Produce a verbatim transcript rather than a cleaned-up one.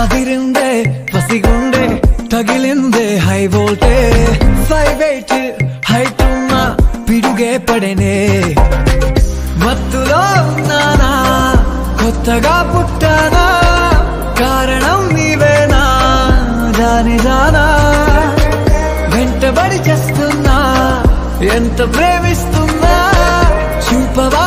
Adhirindi vasigundhe tagilinde high voltage five eight high tuma piduge padene mattulo nana kottaga puttana karanam nivena dani dana venta badi chestunna enta premistunna chupava।